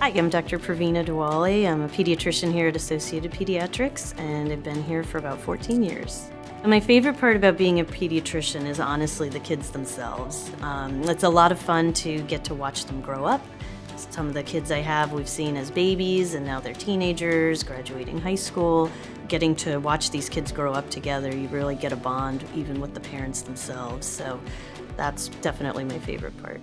Hi, I'm Dr. Praveena Dhawale. I'm a pediatrician here at Associated Pediatrics, and I've been here for about 14 years. And my favorite part about being a pediatrician is honestly the kids themselves. It's a lot of fun to get to watch them grow up. Some of the kids I have we've seen as babies, and now they're teenagers, graduating high school. Getting to watch these kids grow up together, you really get a bond even with the parents themselves. So that's definitely my favorite part.